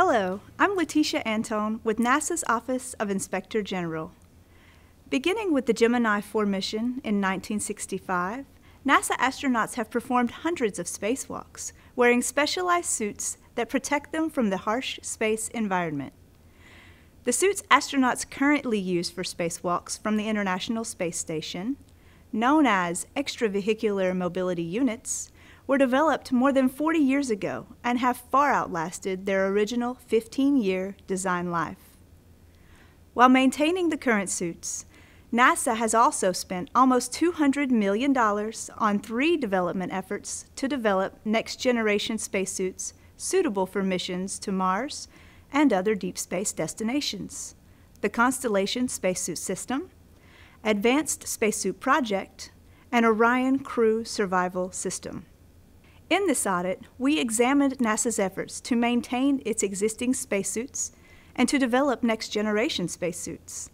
Hello, I'm Letitia Antone with NASA's Office of Inspector General. Beginning with the Gemini 4 mission in 1965, NASA astronauts have performed hundreds of spacewalks, wearing specialized suits that protect them from the harsh space environment. The suits astronauts currently use for spacewalks from the International Space Station, known as Extravehicular Mobility Units, were developed more than 40 years ago and have far outlasted their original 15-year design life. While maintaining the current suits, NASA has also spent almost $200 million on 3 development efforts to develop next-generation spacesuits suitable for missions to Mars and other deep space destinations: the Constellation Spacesuit System, Advanced Spacesuit Project, and Orion Crew Survival System. In this audit, we examined NASA's efforts to maintain its existing spacesuits and to develop next-generation spacesuits.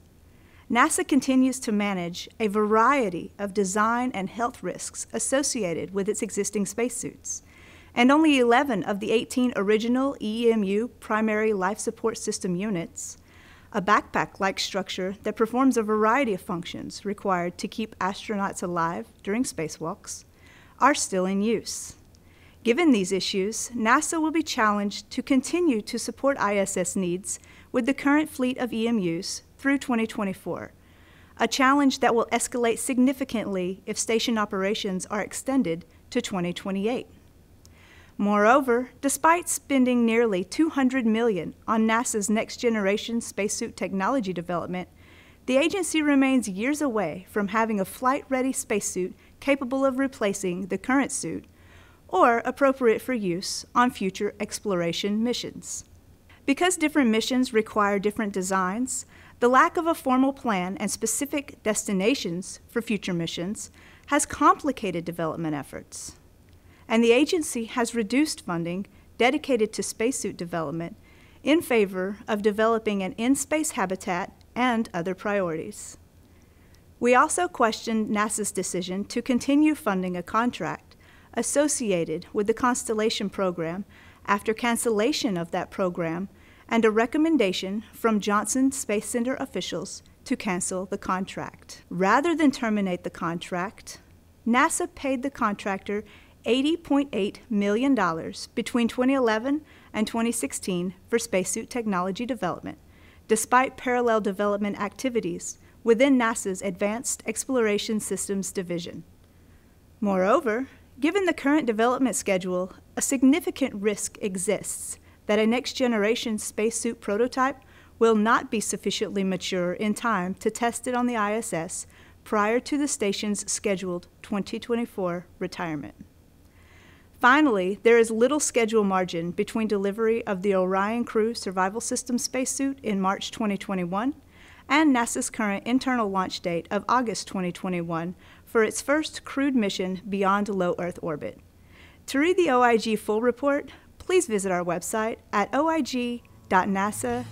NASA continues to manage a variety of design and health risks associated with its existing spacesuits, and only 11 of the 18 original EMU primary life support system units, a backpack-like structure that performs a variety of functions required to keep astronauts alive during spacewalks, are still in use. Given these issues, NASA will be challenged to continue to support ISS needs with the current fleet of EMUs through 2024, a challenge that will escalate significantly if station operations are extended to 2028. Moreover, despite spending nearly $200 million on NASA's next-generation spacesuit technology development, the agency remains years away from having a flight-ready spacesuit capable of replacing the current suit or appropriate for use on future exploration missions. Because different missions require different designs, the lack of a formal plan and specific destinations for future missions has complicated development efforts, and the agency has reduced funding dedicated to spacesuit development in favor of developing an in-space habitat and other priorities. We also questioned NASA's decision to continue funding a contract associated with the Constellation program after cancellation of that program and a recommendation from Johnson Space Center officials to cancel the contract. Rather than terminate the contract, NASA paid the contractor $80.8 million between 2011 and 2016 for spacesuit technology development, despite parallel development activities within NASA's Advanced Exploration Systems Division. Moreover, given the current development schedule, a significant risk exists that a next-generation spacesuit prototype will not be sufficiently mature in time to test it on the ISS prior to the station's scheduled 2024 retirement. Finally, there is little schedule margin between delivery of the Orion Crew Survival System spacesuit in March 2021 and NASA's current internal launch date of August 2021 for its first crewed mission beyond low Earth orbit. To read the OIG full report, please visit our website at oig.nasa.gov.